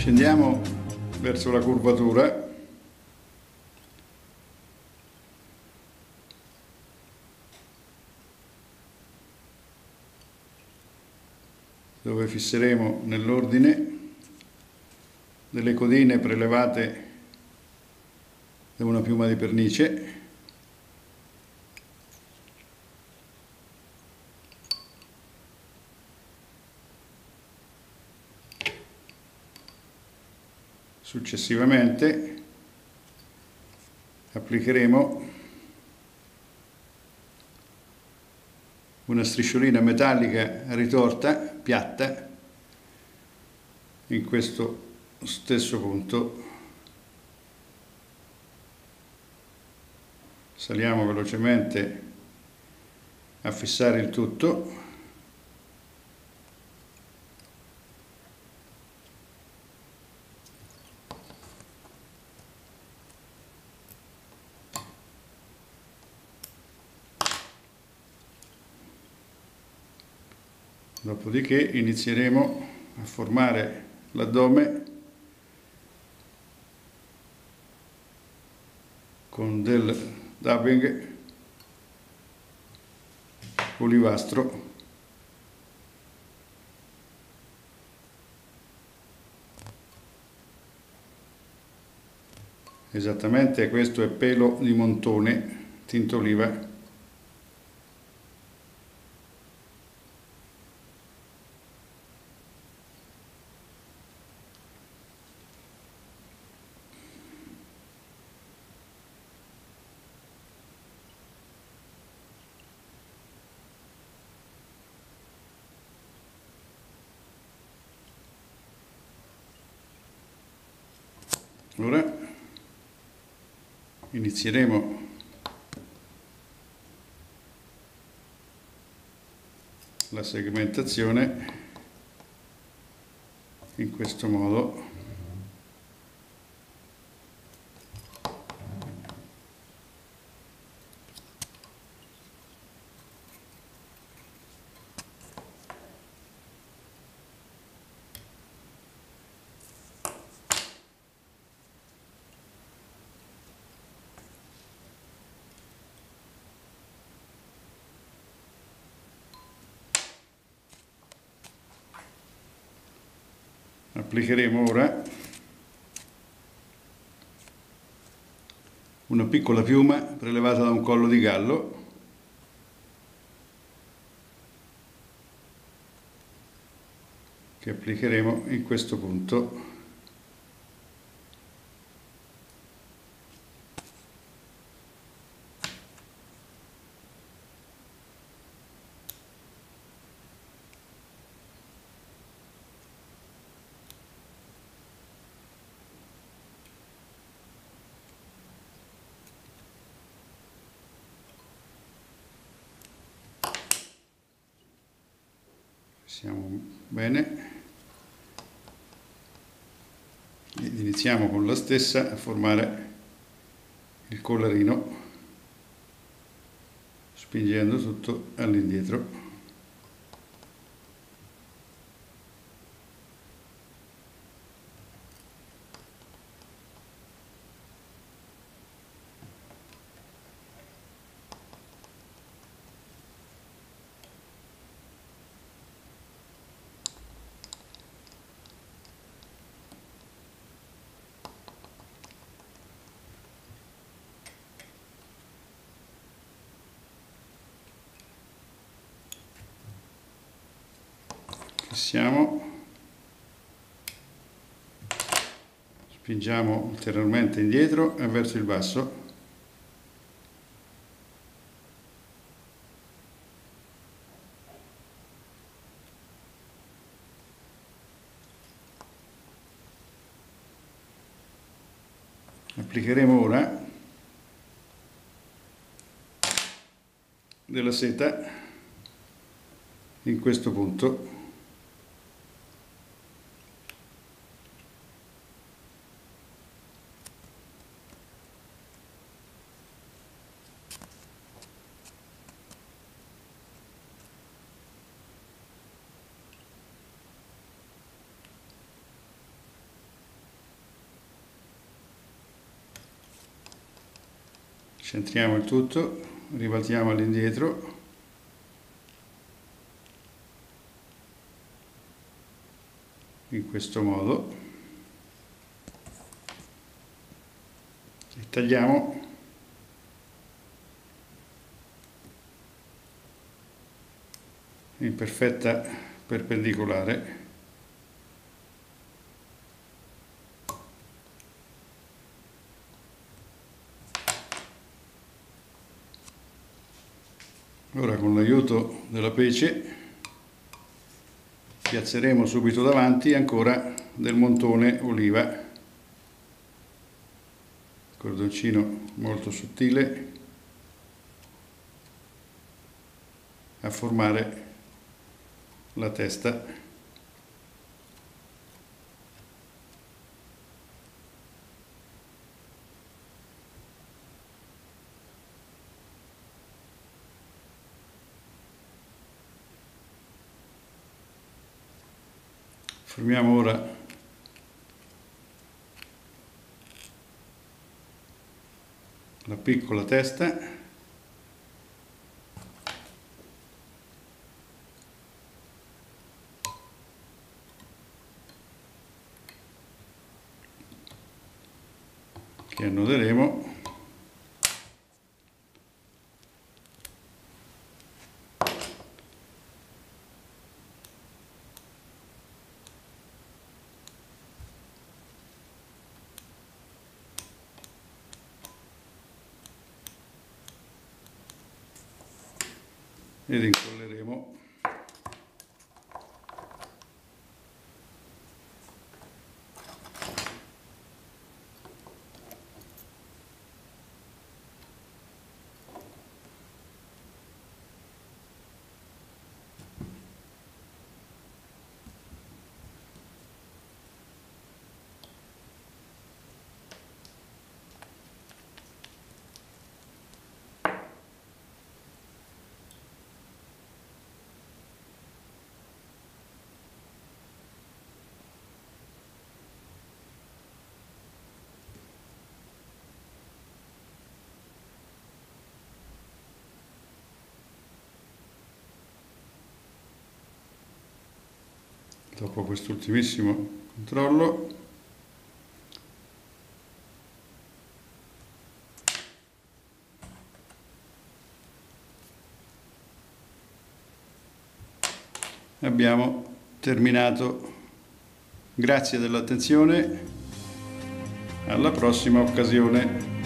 Scendiamo verso la curvatura. Dove fisseremo nell'ordine delle codine prelevate da una piuma di pernice. Successivamente applicheremo una strisciolina metallica ritorta, piatta, in questo stesso punto. Saliamo velocemente a fissare il tutto. Dopodiché inizieremo a formare l'addome con del dabbing olivastro. Esattamente questo è pelo di montone, tinta oliva. Allora inizieremo la segmentazione in questo modo. Applicheremo ora una piccola piuma prelevata da un collo di gallo che applicheremo in questo punto. Siamo bene ed iniziamo con la stessa a formare il collarino, spingendo tutto all'indietro. Fissiamo, spingiamo ulteriormente indietro e verso il basso. Applicheremo ora della seta in questo punto. centriamo il tutto, ribaltiamo all'indietro, in questo modo, e tagliamo in perfetta perpendicolare. Ora, con l'aiuto della pece, piazzeremo subito davanti ancora del montone oliva, cordoncino molto sottile, a formare la testa. Formiamo ora la piccola testa che annoderemo ed incolleremo dopo quest'ultimissimo controllo. Abbiamo terminato. Grazie dell'attenzione, alla prossima occasione.